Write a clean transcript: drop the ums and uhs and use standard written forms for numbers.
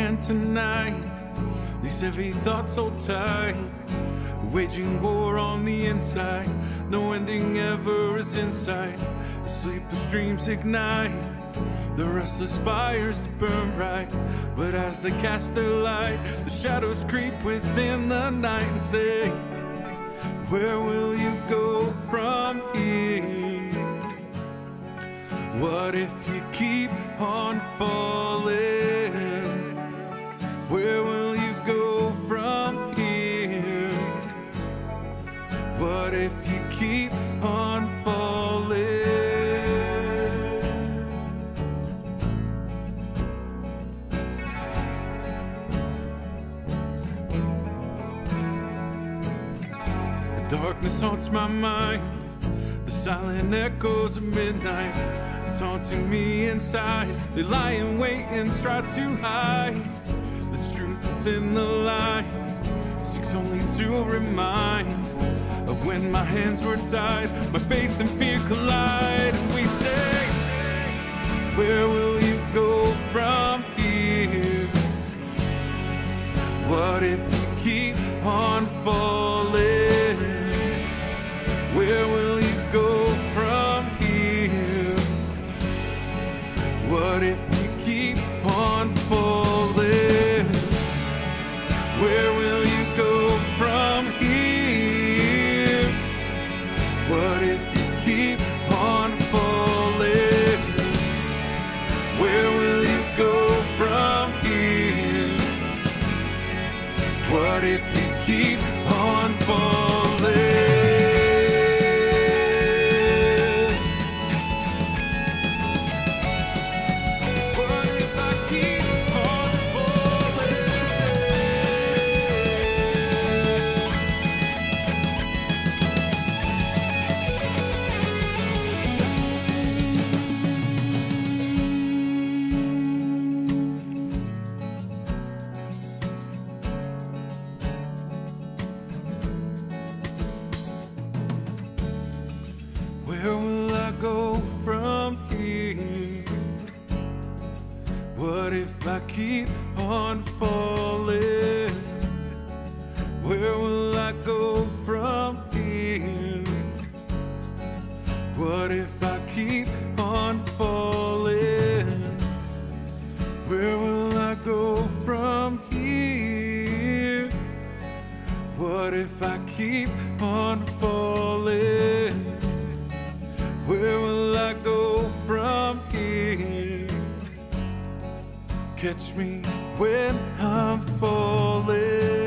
again tonight. These heavy thoughts so tight, waging war on the inside. No ending ever is in sight. The sleepless dreams ignite, the restless fires burn bright. But as they cast their light, the shadows creep within the night and say, where will you go from here? What if you keep on falling? Where will you go from here? What if you keep on falling? The darkness haunts my mind, the silent echoes of midnight, taunting me inside. They lie in wait and try to hide the truth within the lies, seeks only to remind of when my hands were tied. My faith and fear collide, and we say, where will you go from here? What if you keep on falling? Where will you go from here? What if you keep on falling? Where will you go from here? What if you keep on falling? Where will you go from here? What if you keep on falling? Where will I go from here? What if I keep on falling? Where will I go from here? What if I keep on falling? Where will I go from here? What if I keep on falling? Where will I go from here? Catch me when I'm falling.